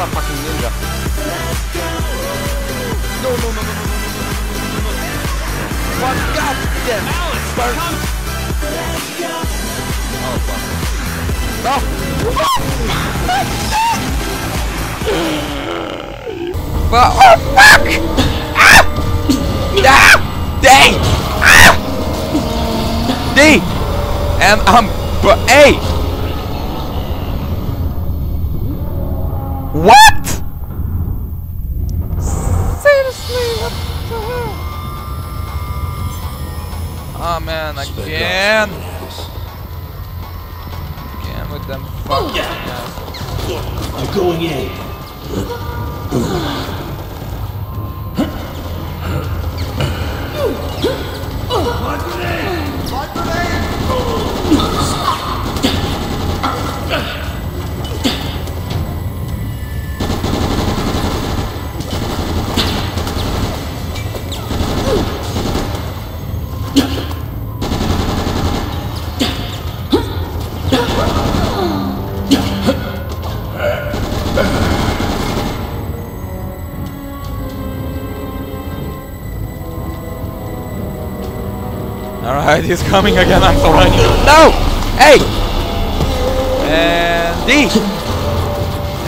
I'm a fucking ninja. No. What? God damn. Alice, come. Oh, fuck. No. Oh, fuck. Ah. Ah. Dang. Ah. D. And I'm... But, hey. What? Seriously, what the hell? Oh man, again with them fucking assholes. I'm going in. My grenade! Alright, he's coming again, I'm so running. No! Hey! And D!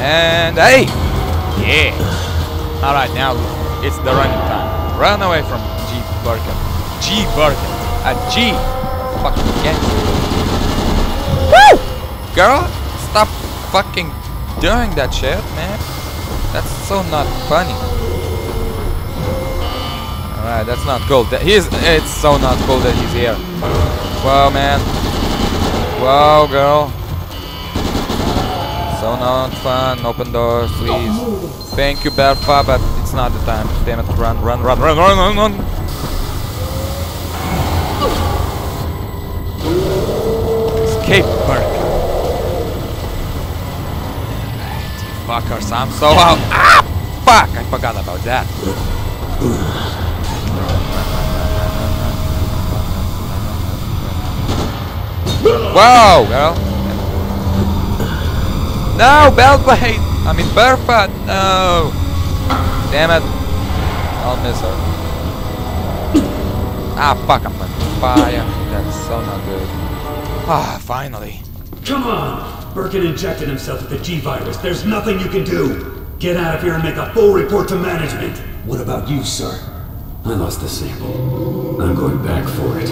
And A! Yeah! Alright, now it's the running time. Run away from G-Burkett. G-Burkett. A G! Fucking get. Woo! Girl, stop fucking doing that shit, man. That's so not funny. Alright, that's not cool. It's so not cool that he's here. Wow, man. Wow, girl. So not fun. Open doors, please. Thank you, Bertha, but it's not the time. Damn it. Run. Escape, Birkin. Alright, you fuckers. I'm so out. Ah, fuck. I forgot about that. Wow, girl. No, Beltway. I mean, Bertha. No. Damn it. I'll miss her. Ah, fuck. I'm on fire. That's so not good. Ah, finally. Come on. Birkin injected himself with the G virus. There's nothing you can do. Get out of here and make a full report to management. What about you, sir? I lost the sample. I'm going back for it.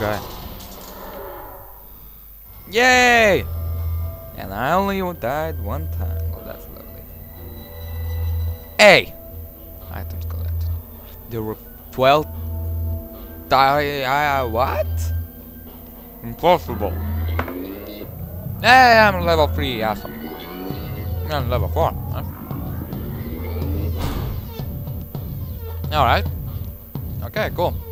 Guy. Yay! And I only died one time. Oh, that's lovely. Hey! Items collected. There were 12. What? Impossible. Hey, I'm level 3, awesome. I'm level 4. Alright. Okay, cool.